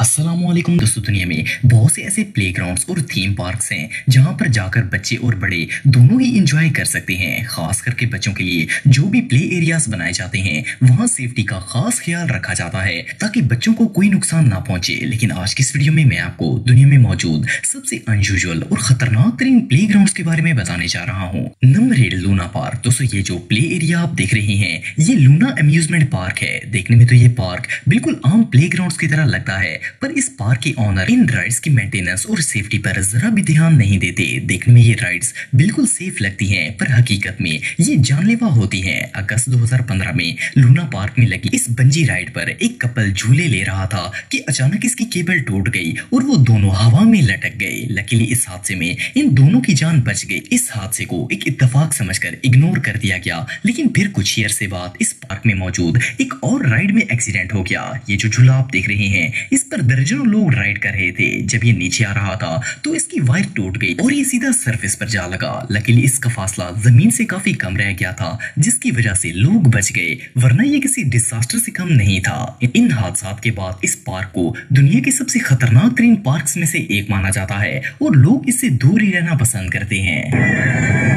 अस्सलामुअलैकुम दोस्तों, दुनिया में बहुत से ऐसे प्लेग्राउंड्स और थीम पार्क्स हैं जहां पर जाकर बच्चे और बड़े दोनों ही एंजॉय कर सकते हैं। खास करके बच्चों के लिए जो भी प्ले एरियाज बनाए जाते हैं वहां सेफ्टी का खास ख्याल रखा जाता है ताकि बच्चों को कोई नुकसान ना पहुंचे। लेकिन आज की इस वीडियो में मैं आपको दुनिया में मौजूद सबसे अनयूजुअल और खतरनाक तरीन प्ले ग्राउंड के बारे में बताने जा रहा हूँ। Number 8, Luna Park. दोस्तों ये जो प्ले एरिया आप देख रहे हैं ये लूना एम्यूजमेंट पार्क है। देखने में तो ये पार्क बिल्कुल आम प्ले ग्राउंड की तरह लगता है, पर इस पार्क के ऑनर इन राइड्स की मेंटेनेंस और सेफ्टी पर जरा भी ध्यान नहीं देते। देखने में ये राइड्स बिल्कुल सेफ लगती हैं, पर हकीकत में ये जानलेवा होती हैं। अगस्त 2015 में लूना पार्क में लगी इस बंजी राइड पर एक कपल झूले ले रहा था कि अचानक इसकी केबल टूट गई और वो दोनों हवा में लटक गए। लकीली इस हादसे में इन दोनों की जान बच गई। इस हादसे को एक इत्तेफाक समझकर इग्नोर कर दिया गया, लेकिन फिर कुछ अरसे बाद इस पार्क में मौजूद एक और राइड में एक्सीडेंट हो गया। ये जो झूला आप देख रहे हैं इस पर दर्जनों लोग राइड कर रहे थे। जब ये नीचे आ रहा था तो इसकी वायर टूट गई और ये सीधा सरफेस पर जा लगा। लकीली इसका फासला जमीन से काफी कम रह गया था जिसकी वजह से लोग बच गए, वरना ये किसी डिजास्टर से कम नहीं था। इन हादसात के बाद इस पार्क को दुनिया के सबसे खतरनाक तरीन पार्क्स में से एक माना जाता है और लोग इससे दूर ही रहना पसंद करते हैं।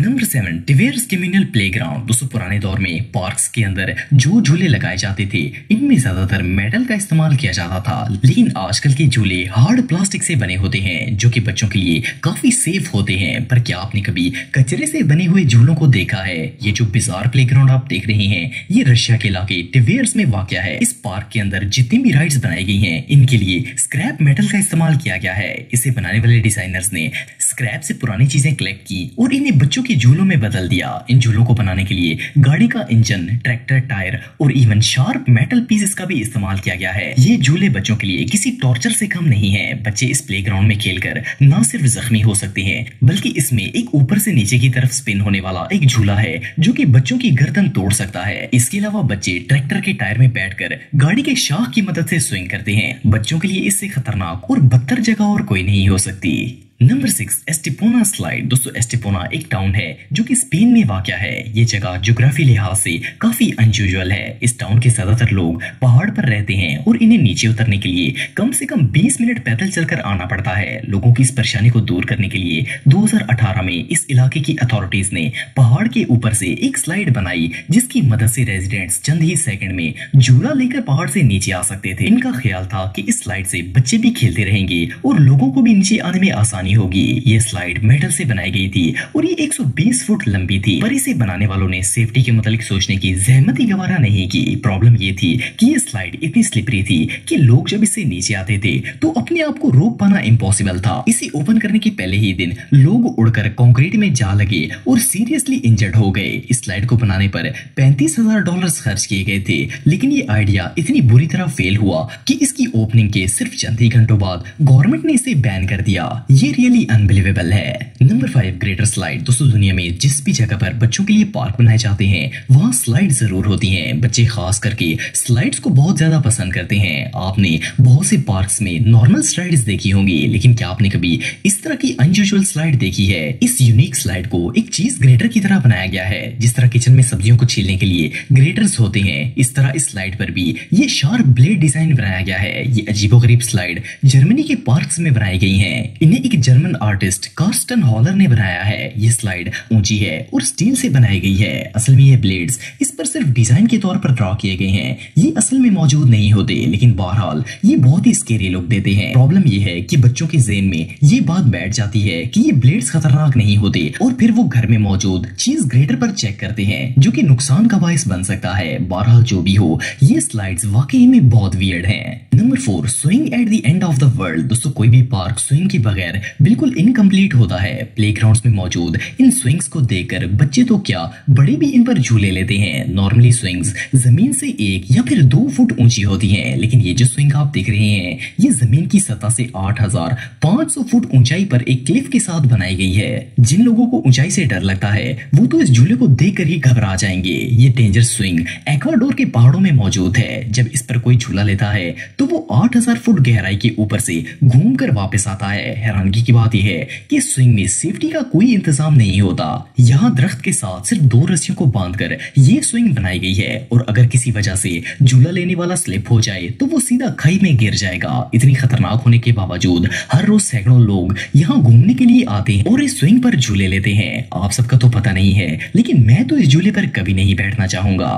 नंबर 7, डिवेयर्स कम्युनल प्लेग्राउंड। दोस्तों पुराने दौर में पार्क्स के अंदर जो झूले लगाए जाते थे इनमें ज्यादातर मेटल का इस्तेमाल किया जाता था, लेकिन आजकल के झूले हार्ड प्लास्टिक से बने होते हैं जो कि बच्चों के लिए काफी सेफ होते हैं। पर क्या आपने कभी कचरे से बने हुए झूलों को देखा है? ये जो बिजार प्लेग्राउंड आप देख रहे हैं ये रशिया के इलाके डिवेयर्स में वाकया है। इस पार्क के अंदर जितनी भी राइड्स बनाई गई है इनके लिए स्क्रैप मेटल का इस्तेमाल किया गया है। इसे बनाने वाले डिजाइनर्स ने स्क्रैप से पुरानी चीजें कलेक्ट की और इन्हें बच्चों के झूलों में बदल दिया। इन झूलों को बनाने के लिए गाड़ी का इंजन, ट्रैक्टर टायर और इवन शार्प मेटल पीसेस का भी इस्तेमाल किया गया है। ये झूले बच्चों के लिए किसी टॉर्चर से कम नहीं है। बच्चे इस प्लेग्राउंड में खेलकर ना सिर्फ जख्मी हो सकते हैं बल्कि इसमें एक ऊपर से नीचे की तरफ स्पिन होने वाला एक झूला है जो कि बच्चों की गर्दन तोड़ सकता है। इसके अलावा बच्चे ट्रैक्टर के टायर में बैठकर गाड़ी के शाफ्ट की मदद से स्विंग करते हैं। बच्चों के लिए इससे खतरनाक और बदतर जगह और कोई नहीं हो सकती। Number 6, Estepona slide. दोस्तों एस्टिपोना एक टाउन है जो कि स्पेन में वाक़या है। ये जगह ज्योग्राफी लिहाज से काफी अनयूजुअल है। इस टाउन के ज्यादातर लोग पहाड़ पर रहते हैं और इन्हें नीचे उतरने के लिए कम से कम 20 मिनट पैदल चलकर आना पड़ता है। लोगों की इस परेशानी को दूर करने के लिए 2018 में इस इलाके की अथॉरिटीज ने पहाड़ के ऊपर से एक स्लाइड बनाई जिसकी मदद से रेजिडेंट्स चंद ही सेकेंड में झूला लेकर पहाड़ से नीचे आ सकते थे। इनका ख्याल था कि इस स्लाइड से बच्चे भी खेलते रहेंगे और लोगों को भी नीचे आने में आसानी होगी। ये स्लाइड मेटल से बनाई गई थी और ये 120 फुट लंबी थी, पर इसे बनाने वालों ने सेफ्टी के मतलब सोचने की जहमत ही गवारा नहीं की। प्रॉब्लम ये थी कि ये स्लाइड इतनी स्लिपरी थी कि लोग जब इससे नीचे आते थे तो अपने आप को रोक पाना इम्पॉसिबल था। इसे ओपन करने के पहले ही दिन लोग उड़कर कंक्रीट में जा लगे और सीरियसली इंजर्ड हो गए। इस स्लाइड को बनाने पर $35,000 खर्च किए गए थे, लेकिन ये आइडिया इतनी बुरी तरह फेल हुआ कि इसकी ओपनिंग के सिर्फ चंद ही घंटों बाद गवर्नमेंट ने इसे बैन कर दिया। ये रियली अनबिलीवेबल है। Number 5, greater slide. दोस्तों दुनिया में जिस भी जगह पर बच्चों के लिए पार्क बनाए जाते हैं वहाँ स्लाइड जरूर होती हैं। बच्चे खास करके स्लाइड्स को बहुत ज्यादा पसंद करते हैं। आपने बहुत से पार्क्स में नॉर्मल स्लाइड्स देखी होंगी, लेकिन क्या आपने कभी इस तरह की अनयूजुअल स्लाइड देखी है? इस यूनिक स्लाइड को एक चीज ग्रेटर की तरह बनाया गया है। जिस तरह किचन में सब्जियों को छीलने के लिए ग्रेटर्स होते हैं, इस तरह इस स्लाइड पर भी ये शार्प ब्लेड डिजाइन बनाया गया है। ये अजीबोगरीब स्लाइड जर्मनी के पार्क्स में बनाई गई है। इन्हें एक जर्मन आर्टिस्ट कार्स्टन हॉलर ने बनाया है। ये स्लाइड ऊंची है और स्टील से बनाई गई है। असल में ये ब्लेड्स इस पर सिर्फ डिजाइन के तौर पर ड्रॉ किए गए हैं, ये असल में मौजूद नहीं होते, लेकिन बहरहाल ये बहुत ही स्केरी लुक देते हैं। प्रॉब्लम ये है कि बच्चों के ज़हन में ये बात बैठ जाती है कि ये ब्लेड्स खतरनाक नहीं होते और फिर वो घर में मौजूद चीज ग्रेटर पर चेक करते हैं जो की नुकसान का बायस बन सकता है। बहरहाल जो भी हो ये स्लाइड्स वाकई में बहुत वियर्ड हैं। Number 4, swing at the end of the world. दोस्तों कोई भी पार्क स्विंग के बगैर बिल्कुल इनकम्प्लीट होता है। प्लेग्राउंड्स में मौजूद इन स्विंग्स को देखकर बच्चे तो क्या बड़े भी इन पर झूले लेते हैं। नॉर्मली स्विंग्स जमीन से 1 या फिर 2 फुट ऊंची होती हैं, लेकिन ये जो स्विंग आप देख रहे हैं ये जमीन की सतह से 8,500 फुट ऊंचाई पर एक क्लिफ के साथ बनाई गई है। जिन लोगों को ऊंचाई से डर लगता है वो तो इस झूले को देख कर ही घबरा जाएंगे। ये डेंजर स्विंग एक्वाडोर के पहाड़ों में मौजूद है। जब इस पर कोई झूला लेता है तो वो 8,000 फुट गहराई के ऊपर से घूम कर वापस आता है। हैरानगी की बात यह है कि स्विंग में सेफ्टी का कोई इंतजाम नहीं होता। यहाँ दरख्त के साथ सिर्फ दो रस्सियों को बांधकर ये स्विंग बनाई गई है और अगर किसी वजह से झूला लेने वाला स्लिप हो जाए तो वो सीधा खाई में गिर जाएगा। इतनी खतरनाक होने के बावजूद हर रोज सैकड़ों लोग यहाँ घूमने के लिए आते हैं और इस स्विंग पर झूले लेते हैं। आप सबका तो पता नहीं है लेकिन मैं तो इस झूले पर कभी नहीं बैठना चाहूंगा।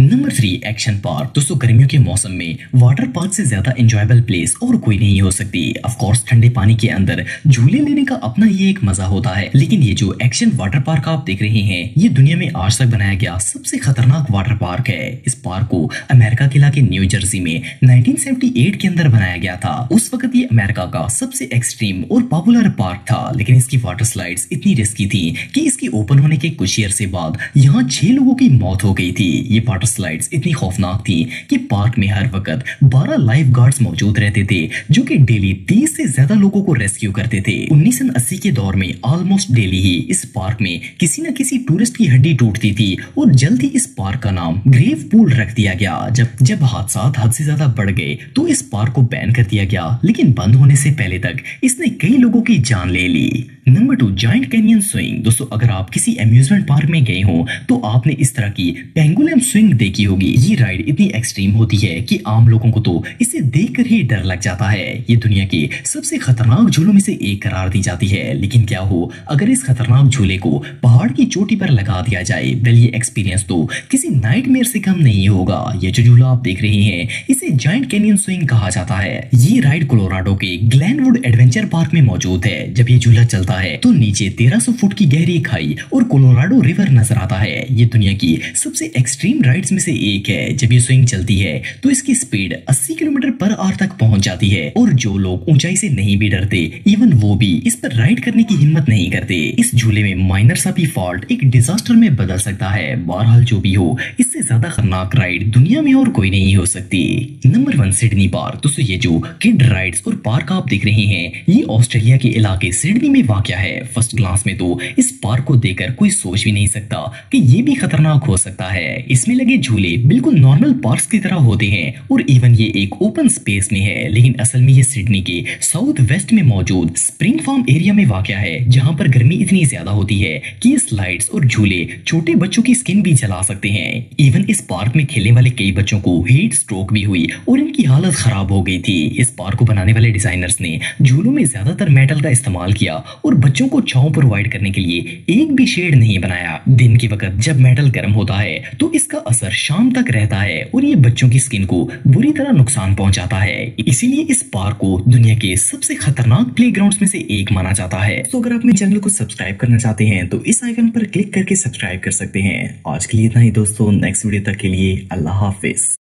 Number 3 action park. दोस्तों गर्मियों के मौसम में वाटर पार्क से ज्यादा एंजॉयबल प्लेस और कोई नहीं हो सकती। ऑफ कोर्स ठंडे पानी के अंदर झूले लेने का अपना ही एक मजा होता है, लेकिन ये जो एक्शन वाटर पार्क आप देख रहे हैं ये दुनिया में आज तक बनाया गया सबसे खतरनाक वाटर पार्क है। इस पार्क को अमेरिका के इलाके न्यू जर्सी में 1978 के अंदर बनाया गया था। उस वक्त ये अमेरिका का सबसे एक्सट्रीम और पॉपुलर पार्क था, लेकिन इसकी वाटर स्लाइड्स इतनी रिस्की थी कि इसके ओपन होने के कुछ अरसे बाद यहाँ 6 लोगों की मौत हो गई थी। ये वाटर स्लाइड्स इतनी खौफनाक थी कि पार्क में हर वक्त 12 लाइफ गार्ड्स मौजूद रहते थे जो कि डेली 30 से ज्यादा लोगों को रेस्क्यू करते थे। 1980 के दौर में ऑलमोस्ट डेली ही इस पार्क में किसी न किसी टूरिस्ट की हड्डी टूटती थी और जल्द ही इस पार्क का नाम ग्रेव पूल रख दिया गया। जब हादसा हद से ज्यादा बढ़ गए तो इस पार्क को बैन कर दिया गया, लेकिन बंद होने से पहले तक इसने कई लोगों की जान ले ली। Number 2 giant canyon swing. दोस्तों अगर आप किसी एम्यूजमेंट पार्क में गए हो तो आपने इस तरह की पेंगुलम स्विंग देखी होगी। ये राइड इतनी एक्सट्रीम होती है कि आम लोगों को तो इसे देखकर ही डर लग जाता है। ये दुनिया के सबसे खतरनाक झूलों में से एक करार दी जाती है, लेकिन क्या हो अगर इस खतरनाक झूले को पहाड़ की चोटी पर लगा दिया जाए। वेल ये एक्सपीरियंस तो किसी नाइटमेयर से कम नहीं होगा। ये जो झूला आप देख रहे हैं इसे जायंट कैनियन स्विंग कहा जाता है। ये राइड कोलोराडो के ग्लेनवुड एडवेंचर पार्क में मौजूद है। जब ये झूला चलता है तो नीचे 1300 फुट की गहरी खाई और कोलोराडो रिवर नजर आता है। ये दुनिया की सबसे एक्सट्रीम राइड्स में से एक है। जब ये स्विंग चलती है तो इसकी स्पीड 80 किलोमीटर पर आवर तक पहुंच जाती है और जो लोग ऊंचाई से नहीं भी डरते इवन वो भी इस पर राइड करने की हिम्मत नहीं करते। इस झूले में माइनर सा भी फॉल्ट एक डिजास्टर में बदल सकता है। बहरहाल जो भी हो इससे ज्यादा खतरनाक राइड दुनिया में और कोई नहीं हो सकती। Number 1 Sydney park. दोस्तों ये जो किड राइड्स और पार्क आप देख रहे हैं ये ऑस्ट्रेलिया के इलाके सिडनी में क्या है। फर्स्ट ग्लांस में तो इस पार्क को देखकर कोई सोच भी नहीं सकता कि ये भी खतरनाक हो सकता है। इसमें लगे झूले बिल्कुल नॉर्मल पार्क्स की तरह होते हैं और इवन ये एक ओपन स्पेस में है, लेकिन असल में ये सिडनी के साउथ वेस्ट में मौजूद स्प्रिंग फार्म एरिया में वाक़या है, जहां पर गर्मी इतनी ज्यादा होती है कि स्लाइड्स और झूले छोटे बच्चों की स्किन भी जला सकते हैं। इवन इस पार्क में खेलने वाले कई बच्चों को हीट स्ट्रोक भी हुई और इनकी हालत खराब हो गई थी। इस पार्क को बनाने वाले डिजाइनर्स ने झूलों में ज्यादातर मेटल का इस्तेमाल किया और बच्चों को छांव प्रोवाइड करने के लिए एक भी शेड नहीं बनाया। दिन के वक्त जब मेटल गर्म होता है तो इसका असर शाम तक रहता है और ये बच्चों की स्किन को बुरी तरह नुकसान पहुंचाता है। इसीलिए इस पार्क को दुनिया के सबसे खतरनाक प्लेग्राउंड्स में से एक माना जाता है। तो अगर आप मेरे चैनल को सब्सक्राइब करना चाहते हैं तो इस आइकन पर क्लिक करके सब्सक्राइब कर सकते हैं। आज के लिए इतना ही दोस्तों, नेक्स्ट वीडियो तक के लिए अल्लाह हाफिज।